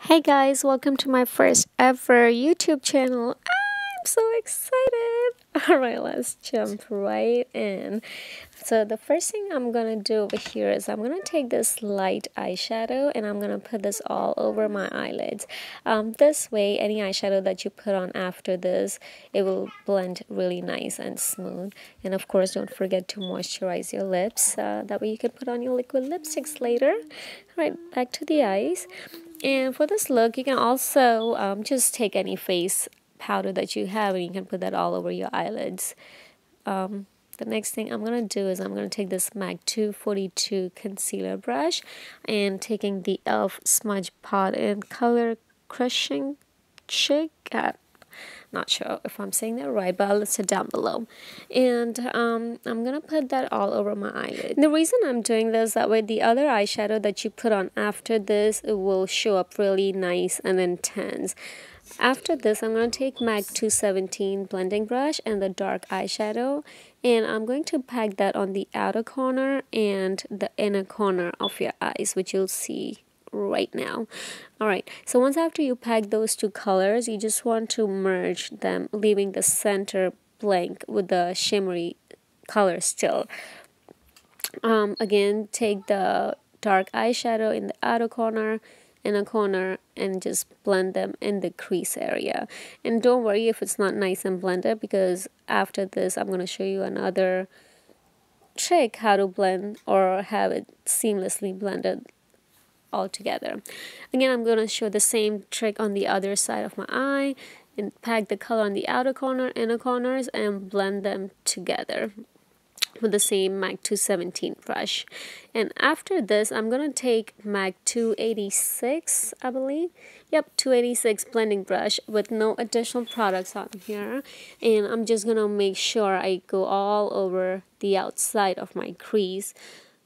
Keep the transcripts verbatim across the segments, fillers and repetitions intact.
Hey guys, welcome to my first ever YouTube channel. I'm so excited. All right, let's jump right in. So the first thing I'm gonna do over here is I'm gonna take this light eyeshadow and I'm gonna put this all over my eyelids. Um, this way, any eyeshadow that you put on after this, it will blend really nice and smooth. And of course, don't forget to moisturize your lips. Uh, that way you can put on your liquid lipsticks later. All right, back to the eyes. And for this look, you can also um, just take any face powder that you have and you can put that all over your eyelids. Um, the next thing I'm going to do is I'm going to take this MAC two forty-two concealer brush and taking the E L F Smudge Pot in Color Crushing Chic. Not sure if I'm saying that right, but I'll list it down below. And um, I'm going to put that all over my eyelid. The reason I'm doing this, that way the other eyeshadow that you put on after this, it will show up really nice and intense. After this, I'm going to take MAC two seventeen blending brush and the dark eyeshadow. And I'm going to pack that on the outer corner and the inner corner of your eyes, which you'll see right now. All right, so once after you pack those two colors, you just want to merge them, leaving the center blank with the shimmery color still. Um, again, take the dark eyeshadow in the outer corner, inner corner, and just blend them in the crease area. And don't worry if it's not nice and blended, because after this I'm going to show you another trick how to blend or have it seamlessly blended altogether. Again, I'm going to show the same trick on the other side of my eye and pack the color on the outer corner, inner corners, and blend them together with the same MAC two seventeen brush. And after this, I'm going to take MAC two eighty-six, I believe. Yep, two eighty-six blending brush with no additional products on here. And I'm just going to make sure I go all over the outside of my crease,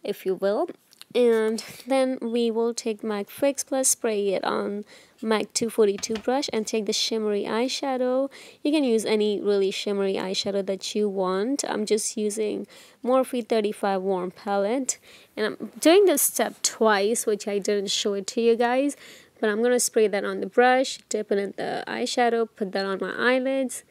if you will. And then we will take MAC Fix Plus, spray it on MAC two forty-two brush and take the shimmery eyeshadow. You can use any really shimmery eyeshadow that you want. I'm just using Morphe thirty-five Warm Palette. And I'm doing this step twice, which I didn't show it to you guys. But I'm going to spray that on the brush, dip it in the eyeshadow, put that on my eyelids.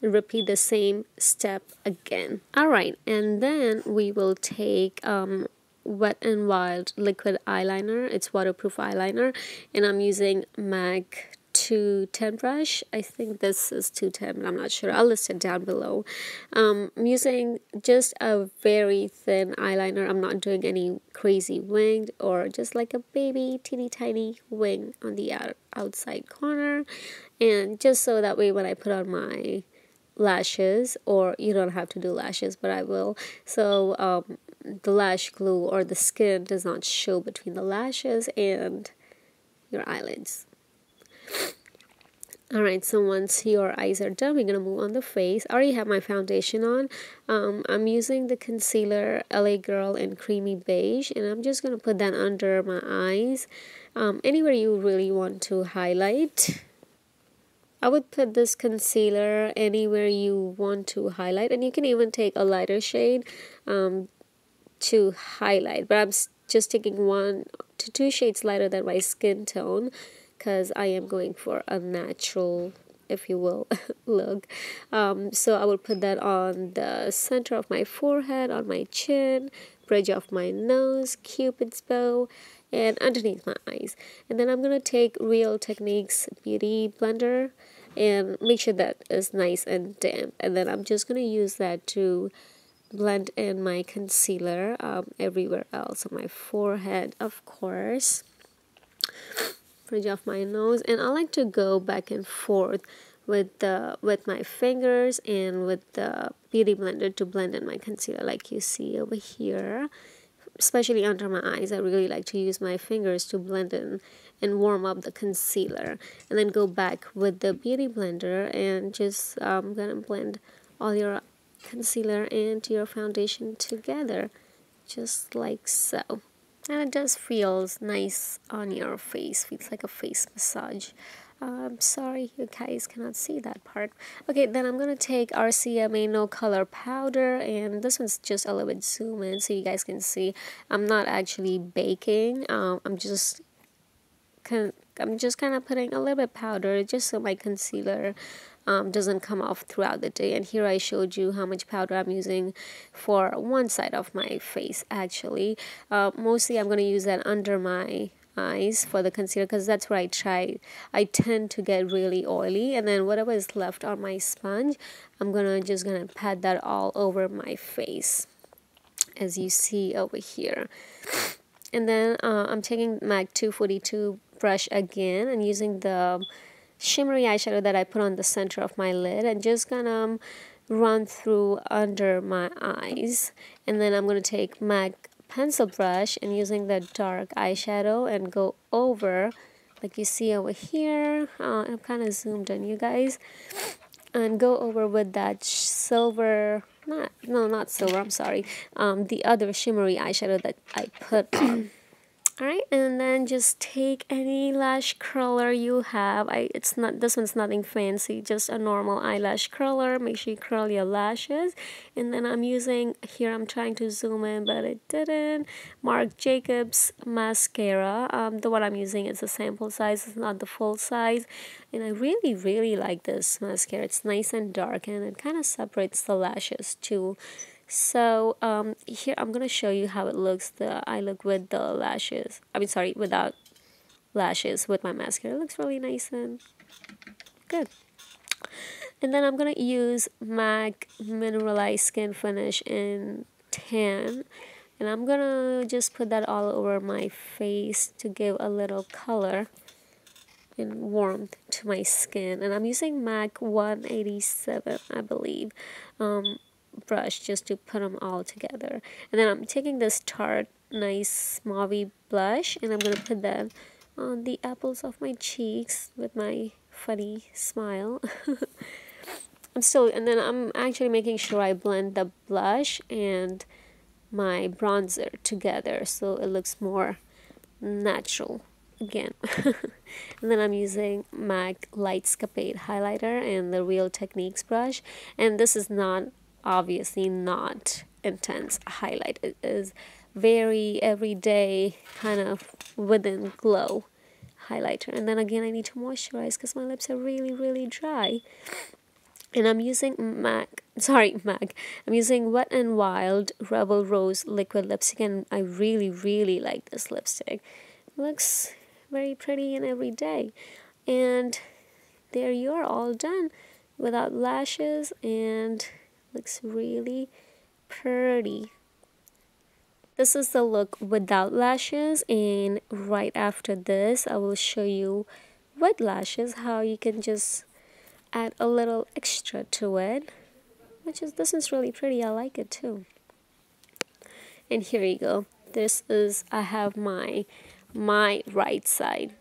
Repeat the same step again. Alright, and then we will take um. Wet and Wild Liquid Eyeliner. It's waterproof eyeliner, and I'm using MAC two ten brush. I think this is two ten, but I'm not sure. I'll list it down below. Um, I'm using just a very thin eyeliner. I'm not doing any crazy winged or just like a baby teeny tiny wing on the out outside corner, and just so that way when I put on my lashes, or you don't have to do lashes, but I will, so um, the lash glue or the skin does not show between the lashes and your eyelids. Alright, so once your eyes are done, we're going to move on the face. I already have my foundation on. Um, I'm using the concealer L A Girl in Creamy Beige, and I'm just going to put that under my eyes. Um, anywhere you really want to highlight. I would put this concealer anywhere you want to highlight, and you can even take a lighter shade um, to highlight. But I'm just taking one to two shades lighter than my skin tone, because I am going for a natural, if you will, look. Um, so I will put that on the center of my forehead, on my chin, bridge of my nose, Cupid's bow, and underneath my eyes. And then I'm going to take Real Techniques Beauty Blender and make sure that is nice and damp. And then I'm just going to use that to blend in my concealer um, everywhere else. On my forehead, of course. Bridge of my nose. And I like to go back and forth with, the, with my fingers and with the Beauty Blender to blend in my concealer like you see over here. Especially under my eyes, I really like to use my fingers to blend in and warm up the concealer, and then go back with the Beauty Blender and just um, gonna blend all your concealer and your foundation together, just like so. And it just feels nice on your face, feels like a face massage. Uh, I'm sorry you guys cannot see that part. Okay, then I'm going to take R C M A No Color Powder, and this one's just a little bit zoom in so you guys can see. I'm not actually baking, um, I'm just con I'm just kind of putting a little bit of powder just so my concealer um, doesn't come off throughout the day. And here I showed you how much powder I'm using for one side of my face actually. Uh, mostly I'm going to use that under my eyes for the concealer because that's where I try I tend to get really oily, and then whatever is left on my sponge I'm gonna just gonna pat that all over my face as you see over here. And then uh, I'm taking MAC two forty-two brush again and using the shimmery eyeshadow that I put on the center of my lid and just gonna um, run through under my eyes. And then I'm gonna take MAC pencil brush and using the dark eyeshadow and go over like you see over here. uh, I'm kind of zoomed on you guys, and go over with that silver not no not silver I'm sorry um, the other shimmery eyeshadow that I put on. Alright, and then just take any lash curler you have. I it's not this one's nothing fancy, just a normal eyelash curler. Make sure you curl your lashes. And then I'm using, here I'm trying to zoom in but it didn't, Marc Jacobs mascara. Um, the one I'm using is a sample size, it's not the full size. And I really really like this mascara. It's nice and dark and it kind of separates the lashes too. So um, here I'm going to show you how it looks, the eye look with the lashes, I mean sorry, without lashes with my mascara. It looks really nice and good. And then I'm going to use MAC Mineralized Skin Finish in tan, and I'm going to just put that all over my face to give a little color and warmth to my skin. And I'm using MAC one eighty-seven, I believe. Um, brush just to put them all together. And then I'm taking this Tarte nice mauvey blush and I'm going to put that on the apples of my cheeks with my funny smile. I'm still, and then I'm actually making sure I blend the blush and my bronzer together so it looks more natural again. And then I'm using MAC Lightscapade highlighter and the Real Techniques brush, and this is not obviously not intense highlight, it is very everyday kind of within glow highlighter. And then again I need to moisturize because my lips are really really dry. And I'm using MAC sorry MAC I'm using Wet n Wild Rebel Rose liquid lipstick, and I really really like this lipstick. It looks very pretty and everyday. And there you are, all done without lashes, and looks really pretty. This is the look without lashes, and right after this I will show you with lashes how you can just add a little extra to it, which is, this is really pretty, I like it too. And here you go, this is, I have my my right side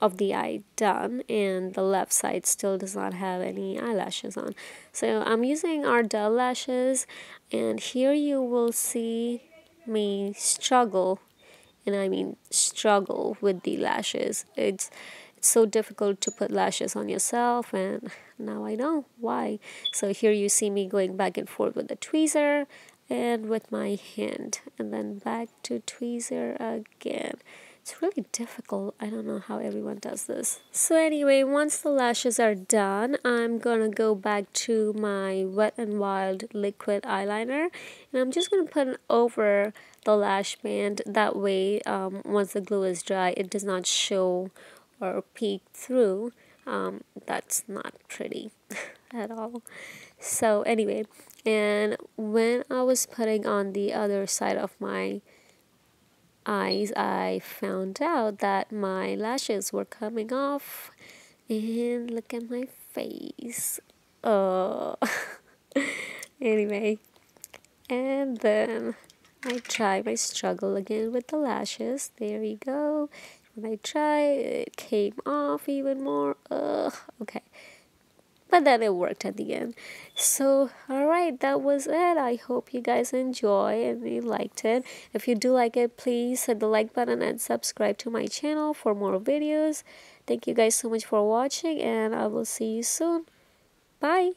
of the eye done, and the left side still does not have any eyelashes on. So I'm using Ardell lashes, and here you will see me struggle, and I mean struggle with the lashes. It's it's so difficult to put lashes on yourself, and now I know why. So here you see me going back and forth with the tweezer and with my hand, and then back to tweezer again. It's really difficult. I don't know how everyone does this. So anyway, once the lashes are done, I'm gonna go back to my Wet n Wild liquid eyeliner, and I'm just gonna put it over the lash band. That way, um, once the glue is dry, it does not show or peek through. Um, that's not pretty at all. So anyway, and when I was putting on the other side of my eyes, I found out that my lashes were coming off, and look at my face. Oh, anyway, and then I try my struggle again with the lashes. There you go. When I try, it came off even more. Ugh. Okay. But then it worked at the end. So alright, that was it. I hope you guys enjoy and you liked it. If you do like it, please hit the like button and subscribe to my channel for more videos. Thank you guys so much for watching, and I will see you soon. Bye.